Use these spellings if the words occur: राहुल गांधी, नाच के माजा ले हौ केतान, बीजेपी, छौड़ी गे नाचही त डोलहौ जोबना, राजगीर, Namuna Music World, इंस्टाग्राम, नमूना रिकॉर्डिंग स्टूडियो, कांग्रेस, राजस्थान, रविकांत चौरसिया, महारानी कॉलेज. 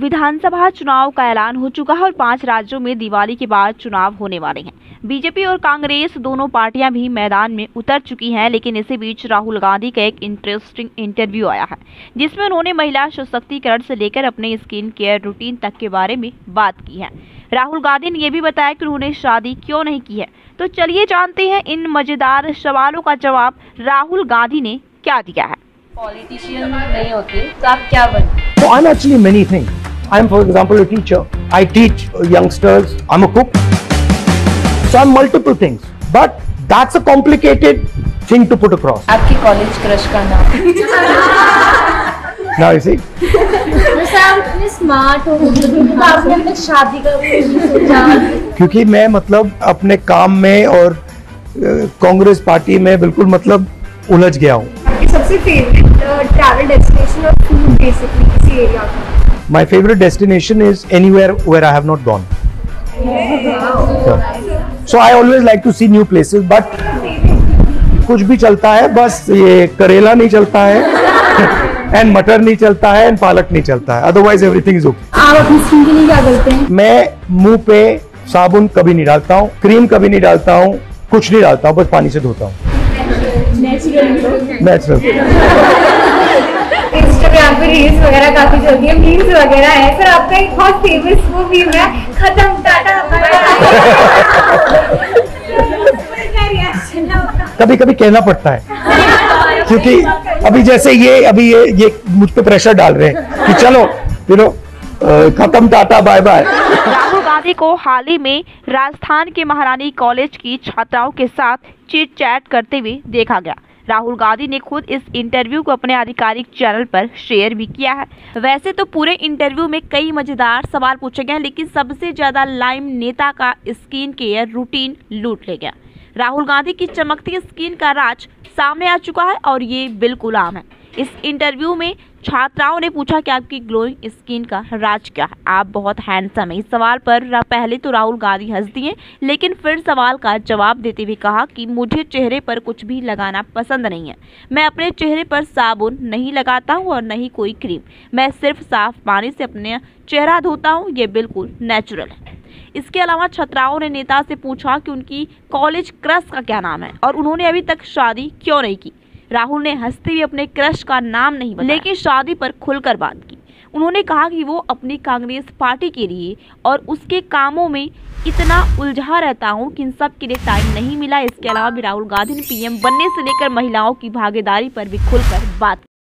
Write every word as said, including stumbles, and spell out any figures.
विधानसभा चुनाव का ऐलान हो चुका है और पांच राज्यों में दिवाली के बाद चुनाव होने वाले हैं। बीजेपी और कांग्रेस दोनों पार्टियां भी मैदान में उतर चुकी हैं, लेकिन इसी बीच राहुल गांधी का एक इंटरेस्टिंग इंटरव्यू आया है जिसमें उन्होंने महिला सशक्तिकरण से लेकर अपने स्किन केयर रूटीन तक के बारे में बात की है। राहुल गांधी ने यह भी बताया कि उन्होंने शादी क्यों नहीं की है। तो चलिए जानते हैं इन मजेदार सवालों का जवाब राहुल गांधी ने क्या दिया है। पॉलिटिशियन नहीं होते तो आप क्या बनते? I am actually many thing. I am for example a teacher. I teach youngsters. I am a cook. So I am multiple things, but that's a complicated thing to put across. आपकी college crush का नाम? Now you see smart हो, आपने शादी का भी सोचा? क्योंकि मैं मतलब अपने काम में और कांग्रेस पार्टी में बिल्कुल मतलब उलझ गया हूँ। सबसे फेवरेट ट्रैवल डेस्टिनेशन और फूड बेसिकली किसी एरिया का? My favourite destination is anywhere where I have not gone. So I always like to see new places, but कुछ भी चलता है, बस ये करेला नहीं चलता है एंड मटर नहीं चलता है एंड पालक नहीं चलता है, अदरवाइज एवरीथिंग इज ओके। आप अपनी स्किन के लिए क्या करते हैं? मैं मुंह पे साबुन कभी नहीं डालता हूँ, क्रीम कभी नहीं डालता हूँ, कुछ नहीं डालता हूँ, बस पानी से धोता हूँ। इंस्टाग्राम पे रील्स वगैरह काफी चलती है, मीम्स वगैरह है। सर आपका एक बहुत फेमस वो मीम है, खत्म टाटा। कभी कभी कहना पड़ता है क्योंकि अभी जैसे ये अभी ये ये मुझ पे प्रेशर डाल रहे हैं कि चलो यू नो खत्म टाटा बाय बाय। राहुल गांधी को हाल ही में राजस्थान के महारानी कॉलेज की छात्राओं के साथ चिट चैट करते हुए देखा गया। राहुल गांधी ने खुद इस इंटरव्यू को अपने आधिकारिक चैनल पर शेयर भी किया है। वैसे तो पूरे इंटरव्यू में कई मजेदार सवाल पूछे गए हैं, लेकिन सबसे ज्यादा लाइम नेता का स्किन केयर रूटीन लूट ले गया। राहुल गांधी की चमकती स्किन का राज सामने आ चुका है और ये बिल्कुल आम है। इस इंटरव्यू में छात्राओं ने पूछा कि आपकी ग्लोइंग स्किन का राज क्या है, आप बहुत हैंडसम हैं। इस सवाल पर पहले तो राहुल गांधी हंस दिए, लेकिन फिर सवाल का जवाब देते हुए कहा कि मुझे चेहरे पर कुछ भी लगाना पसंद नहीं है। मैं अपने चेहरे पर साबुन नहीं लगाता हूँ और न ही कोई क्रीम। मैं सिर्फ साफ पानी से अपने चेहरा धोता हूँ, ये बिल्कुल नेचुरल है। इसके अलावा छात्राओं ने नेता से पूछा कि उनकी कॉलेज क्रश का क्या नाम है और उन्होंने अभी तक शादी क्यों नहीं की। राहुल ने हंसते हुए अपने क्रश का नाम नहीं बताया, लेकिन शादी पर खुलकर बात की। उन्होंने कहा कि वो अपनी कांग्रेस पार्टी के लिए और उसके कामों में इतना उलझा रहता हूँ कि इन सब के लिए टाइम नहीं मिला। इसके अलावा भी राहुल गांधी ने पीएम बनने से लेकर महिलाओं की भागीदारी पर भी खुलकर बात की।